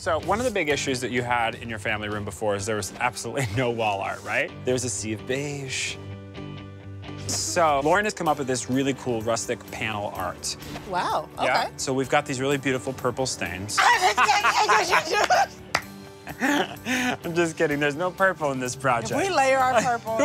So one of the big issues that you had in your family room before is there was absolutely no wall art, right? There's a sea of beige. So Lauren has come up with this really cool rustic panel art. Wow, okay. Yeah? So we've got these really beautiful purple stains. I'm just kidding, there's no purple in this project. If we layer our purple.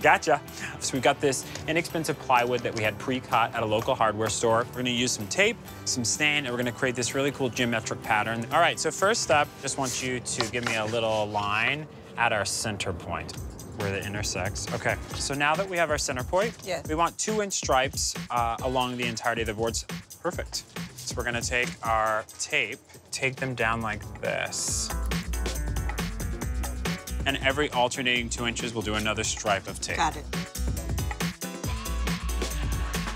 Gotcha. So we've got this inexpensive plywood that we had pre-cut at a local hardware store. We're gonna use some tape, some stain, and we're gonna create this really cool geometric pattern. All right, so first up, just want you to give me a little line at our center point where it intersects. Okay, so now that we have our center point, yes, we want 2-inch stripes along the entirety of the boards. Perfect. So we're gonna take our tape, take them down like this. And every alternating 2 inches, we'll do another stripe of tape. Got it.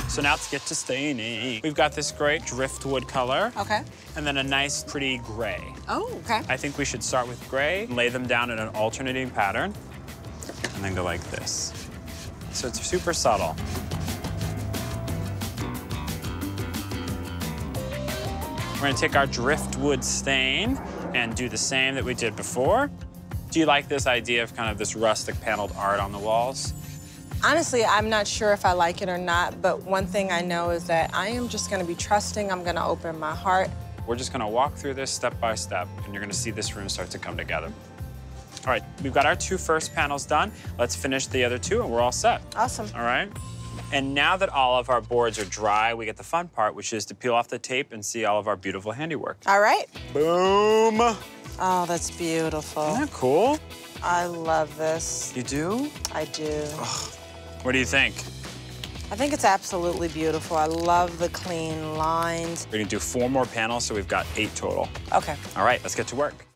So now let's get to staining. We've got this great driftwood color. Okay. And then a nice, pretty gray. Oh, okay. I think we should start with gray, lay them down in an alternating pattern, and then go like this. So it's super subtle. We're gonna take our driftwood stain and do the same that we did before. Do you like this idea of kind of this rustic paneled art on the walls? Honestly, I'm not sure if I like it or not, but one thing I know is that I am just gonna be trusting, I'm gonna open my heart. We're just gonna walk through this step by step, and you're gonna see this room start to come together. All right, we've got our 2 first panels done. Let's finish the other 2, and we're all set. Awesome. All right. And now that all of our boards are dry, we get the fun part, which is to peel off the tape and see all of our beautiful handiwork. All right. Boom. Oh, that's beautiful. Isn't that cool? I love this. You do? I do. Ugh. What do you think? I think it's absolutely beautiful. I love the clean lines. We're gonna do 4 more panels, so we've got 8 total. Okay. All right, let's get to work.